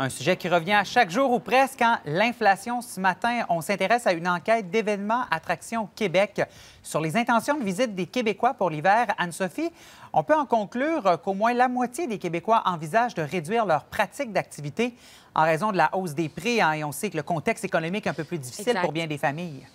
Un sujet qui revient à chaque jour ou presque, hein? L'inflation. Ce matin, on s'intéresse à une enquête d'événements Attraction Québec sur les intentions de visite des Québécois pour l'hiver. Anne-Sophie, on peut en conclure qu'au moins la moitié des Québécois envisagent de réduire leur pratique d'activité en raison de la hausse des prix, hein? Et on sait que le contexte économique est un peu plus difficile pour bien des familles.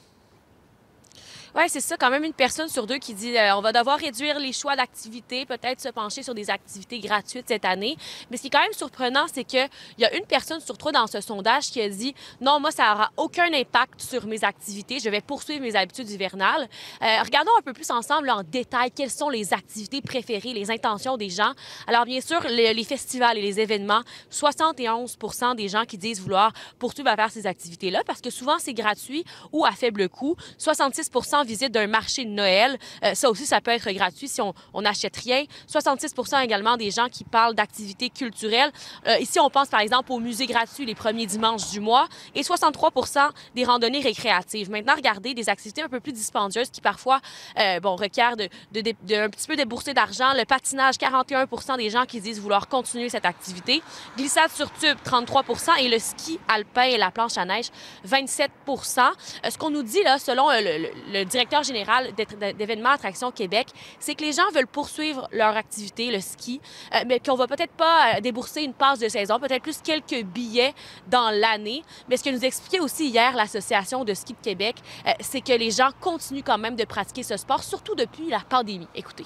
Oui, c'est ça. Quand même, une personne sur deux qui dit on va devoir réduire les choix d'activités, peut-être se pencher sur des activités gratuites cette année. Mais ce qui est quand même surprenant, c'est qu'il y a une personne sur trois dans ce sondage qui a dit non, moi, ça n'aura aucun impact sur mes activités. Je vais poursuivre mes habitudes hivernales. Regardons un peu plus ensemble en détail quelles sont les activités préférées, les intentions des gens. Alors, bien sûr, les festivals et les événements, 71% des gens qui disent vouloir poursuivre à faire ces activités-là parce que souvent, c'est gratuit ou à faible coût. 66% visite d'un marché de Noël. Ça aussi, ça peut être gratuit si on n'achète rien. 66% également des gens qui parlent d'activités culturelles. Ici, on pense par exemple aux musées gratuits les premiers dimanches du mois et 63% des randonnées récréatives. Maintenant, regardez des activités un peu plus dispendieuses qui parfois requièrent un petit peu débourser d'argent. Le patinage, 41% des gens qui disent vouloir continuer cette activité. Glissade sur tube, 33% et le ski alpin et la planche à neige, 27%. Ce qu'on nous dit là, selon le directeur général d'événements Attraction Québec, c'est que les gens veulent poursuivre leur activité, le ski, mais qu'on va peut-être pas débourser une passe de saison, peut-être plus quelques billets dans l'année. Mais ce que nous expliquait aussi hier l'Association de ski de Québec, c'est que les gens continuent quand même de pratiquer ce sport, surtout depuis la pandémie. Écoutez.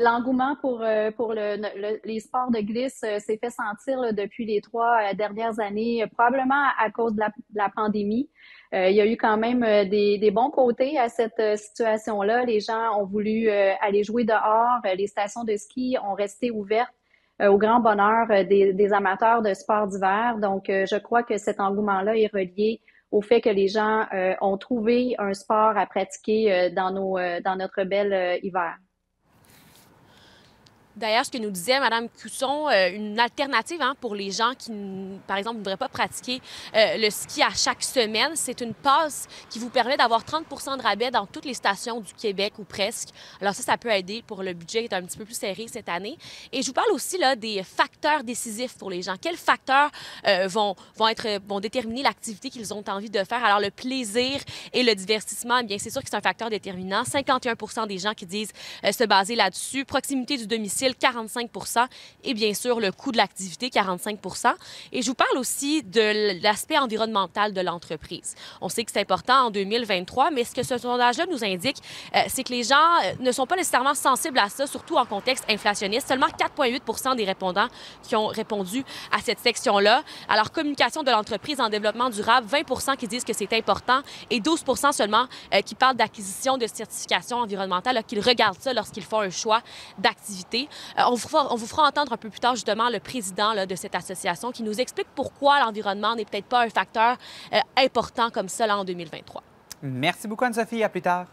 L'engouement pour les sports de glisse s'est fait sentir là, depuis les trois dernières années, probablement à cause de la pandémie. Il y a eu quand même des bons côtés à cette situation-là. Les gens ont voulu aller jouer dehors. Les stations de ski ont resté ouvertes au grand bonheur des amateurs de sports d'hiver. Donc, je crois que cet engouement-là est relié au fait que les gens ont trouvé un sport à pratiquer dans notre bel hiver. D'ailleurs, ce que nous disait Mme Cusson, une alternative hein, pour les gens qui, par exemple, ne voudraient pas pratiquer le ski à chaque semaine, c'est une passe qui vous permet d'avoir 30% de rabais dans toutes les stations du Québec ou presque. Alors ça, ça peut aider pour le budget qui est un petit peu plus serré cette année. Et je vous parle aussi là, des facteurs décisifs pour les gens. Quels facteurs vont déterminer l'activité qu'ils ont envie de faire? Alors le plaisir et le divertissement, eh bien c'est sûr que c'est un facteur déterminant. 51% des gens qui disent se baser là-dessus. Proximité du domicile, 45% et bien sûr le coût de l'activité, 45%. Et je vous parle aussi de l'aspect environnemental de l'entreprise. On sait que c'est important en 2023, mais ce que ce sondage-là nous indique, c'est que les gens ne sont pas nécessairement sensibles à ça, surtout en contexte inflationniste. Seulement 4,8% des répondants qui ont répondu à cette section-là. Alors, communication de l'entreprise en développement durable, 20% qui disent que c'est important et 12% seulement qui parlent d'acquisition de certification environnementale, qu'ils regardent ça lorsqu'ils font un choix d'activité. On vous fera entendre un peu plus tard, justement, le président là, de cette association qui nous explique pourquoi l'environnement n'est peut-être pas un facteur important comme ça là, en 2023. Merci beaucoup, Anne-Sophie. À plus tard.